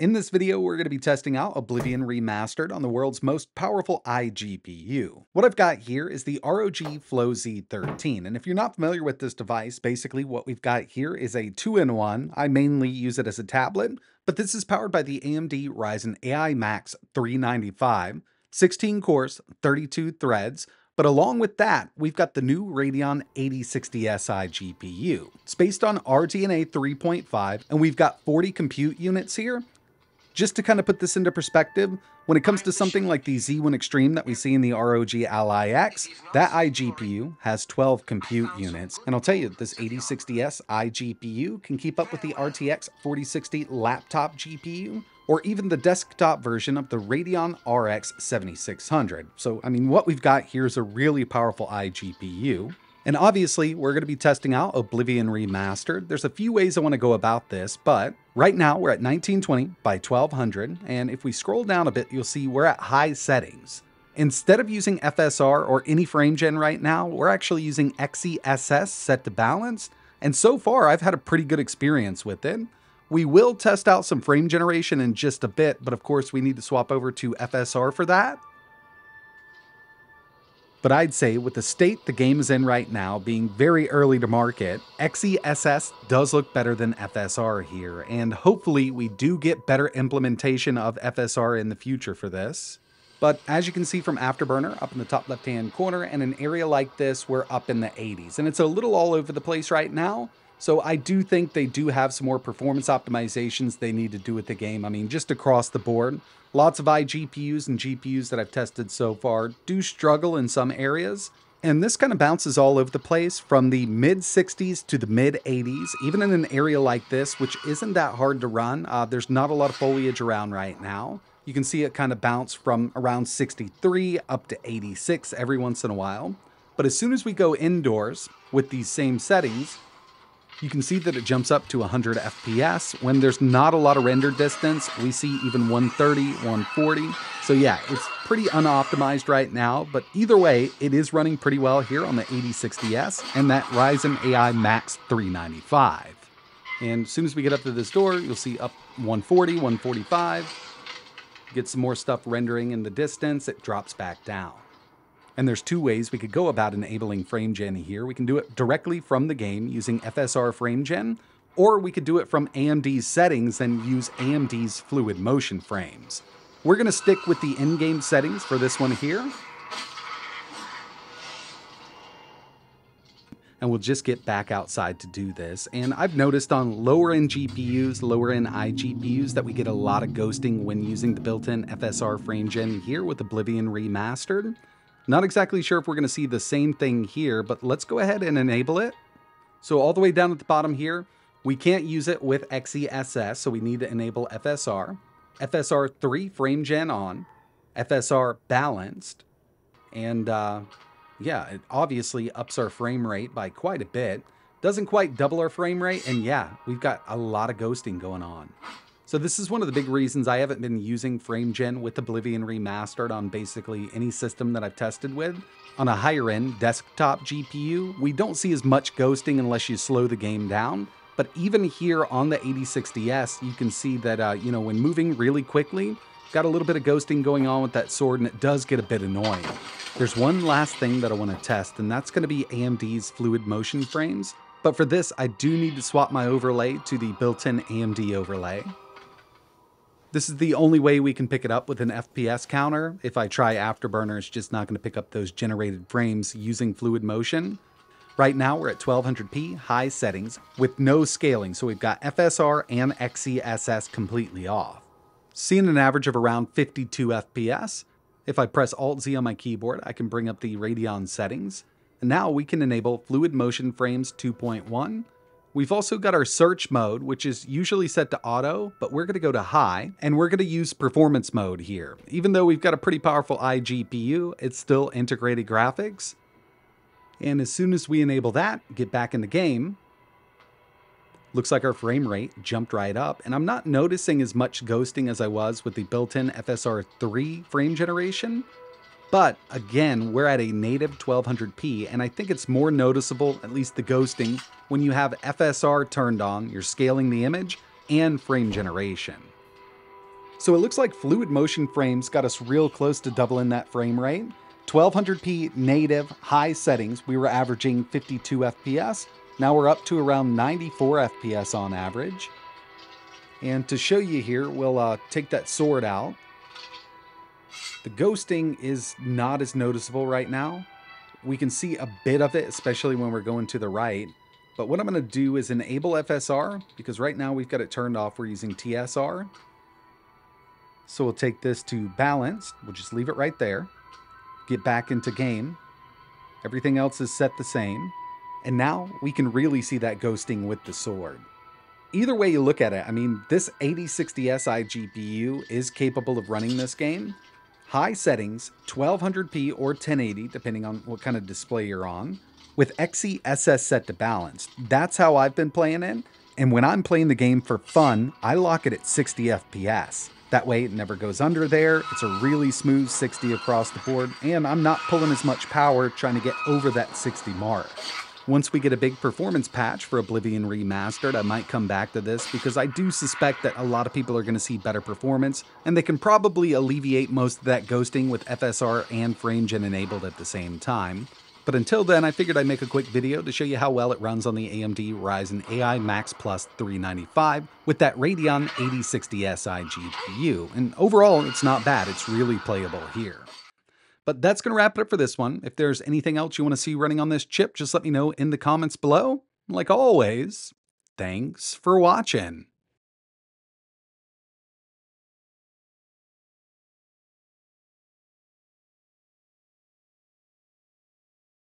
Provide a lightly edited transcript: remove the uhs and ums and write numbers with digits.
In this video, we're going to be testing out Oblivion Remastered on the world's most powerful iGPU. What I've got here is the ROG Flow Z13, and if you're not familiar with this device, basically what we've got here is a two-in-one. I mainly use it as a tablet, but this is powered by the AMD Ryzen AI Max 395, 16 cores, 32 threads, but along with that, we've got the new Radeon 8060S iGPU. It's based on RDNA 3.5, and we've got 40 compute units here. Just to kind of put this into perspective, when it comes to something like the Z1 Extreme that we see in the ROG Ally X, that iGPU has 12 compute units. And I'll tell you, this 8060S iGPU can keep up with the RTX 4060 laptop GPU, or even the desktop version of the Radeon RX 7600. So, I mean, what we've got here is a really powerful iGPU. And obviously, we're going to be testing out Oblivion Remastered. There's a few ways I want to go about this, but right now we're at 1920 by 1200. And if we scroll down a bit, you'll see we're at high settings. Instead of using FSR or any frame gen right now, we're actually using XeSS set to balanced. And so far, I've had a pretty good experience with it. We will test out some frame generation in just a bit, but of course we need to swap over to FSR for that. But I'd say with the state the game is in right now, being very early to market, XeSS does look better than FSR here, and hopefully we do get better implementation of FSR in the future for this. But as you can see from Afterburner up in the top left-hand corner, and an area like this, we're up in the 80s, and it's a little all over the place right now. So I do think they do have some more performance optimizations they need to do with the game. I mean, just across the board, lots of iGPUs and GPUs that I've tested so far do struggle in some areas. And this kind of bounces all over the place from the mid 60s to the mid 80s, even in an area like this, which isn't that hard to run. There's not a lot of foliage around right now. You can see it kind of bounce from around 63 up to 86 every once in a while. But as soon as we go indoors with these same settings, you can see that it jumps up to 100 FPS. When there's not a lot of render distance, we see even 130, 140. So yeah, it's pretty unoptimized right now, but either way, it is running pretty well here on the 8060S and that Ryzen AI Max 395. And as soon as we get up to this door, you'll see up 140, 145. Get some more stuff rendering in the distance, it drops back down. And there's two ways we could go about enabling frame gen here. We can do it directly from the game using FSR frame gen, or we could do it from AMD's settings and use AMD's Fluid Motion Frames. We're gonna stick with the in-game settings for this one here. And we'll just get back outside to do this. And I've noticed on lower-end GPUs, lower-end iGPUs, that we get a lot of ghosting when using the built-in FSR frame gen here with Oblivion Remastered. Not exactly sure if we're going to see the same thing here, but let's go ahead and enable it. So all the way down at the bottom here, we can't use it with XeSS, so we need to enable FSR. FSR 3 frame gen on, FSR balanced, and yeah, it obviously ups our frame rate by quite a bit. Doesn't quite double our frame rate, and yeah, we've got a lot of ghosting going on. So this is one of the big reasons I haven't been using frame gen with Oblivion Remastered on basically any system that I've tested with. On a higher end desktop GPU, we don't see as much ghosting unless you slow the game down. But even here on the 8060S, you can see that, you know, when moving really quickly, got a little bit of ghosting going on with that sword, and it does get a bit annoying. There's one last thing that I want to test, and that's going to be AMD's Fluid Motion Frames. But for this, I do need to swap my overlay to the built-in AMD overlay. This is the only way we can pick it up with an FPS counter. If I try Afterburner, it's just not going to pick up those generated frames using Fluid Motion. Right now, we're at 1200p, high settings, with no scaling, so we've got FSR and XeSS completely off. Seeing an average of around 52 FPS. If I press Alt-Z on my keyboard, I can bring up the Radeon settings. And now we can enable Fluid Motion Frames 2.1. We've also got our search mode, which is usually set to auto, but we're gonna go to high, and we're gonna use performance mode here. Even though we've got a pretty powerful iGPU, it's still integrated graphics. And as soon as we enable that, get back in the game, looks like our frame rate jumped right up, and I'm not noticing as much ghosting as I was with the built-in FSR 3 frame generation. But again, we're at a native 1200p, and I think it's more noticeable, at least the ghosting, when you have FSR turned on, you're scaling the image, and frame generation. So it looks like Fluid Motion Frames got us real close to doubling that frame rate. 1200p native high settings, we were averaging 52 FPS. Now we're up to around 94 FPS on average. And to show you here, we'll take that sword out. The ghosting is not as noticeable right now. We can see a bit of it, especially when we're going to the right. But what I'm going to do is enable FSR, because right now we've got it turned off. We're using TSR. So we'll take this to balanced. We'll just leave it right there. Get back into game. Everything else is set the same. And now we can really see that ghosting with the sword. Either way you look at it, I mean, this 8060S iGPU is capable of running this game. High settings, 1200p or 1080, depending on what kind of display you're on, with XeSS set to balanced. That's how I've been playing it. And when I'm playing the game for fun, I lock it at 60 FPS. That way it never goes under there. It's a really smooth 60 across the board, and I'm not pulling as much power trying to get over that 60 mark. Once we get a big performance patch for Oblivion Remastered, I might come back to this because I do suspect that a lot of people are going to see better performance, and they can probably alleviate most of that ghosting with FSR and FrameGen enabled at the same time. But until then, I figured I'd make a quick video to show you how well it runs on the AMD Ryzen AI Max+ 395 with that Radeon 8060S iGPU. And overall, it's not bad. It's really playable here. But that's going to wrap it up for this one. If there's anything else you want to see running on this chip, just let me know in the comments below. Like always, thanks for watching.